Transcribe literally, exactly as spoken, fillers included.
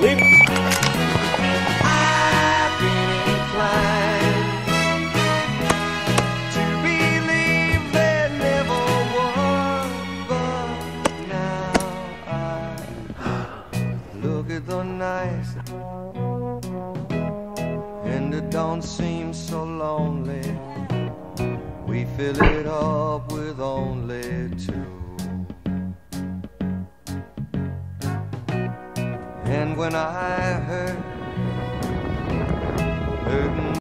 Leave. I've been inclined to believe there never was, but now I look at the nights and it don't seem so lonely. We fill it up with only two. And when I hurt, hurting